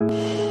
You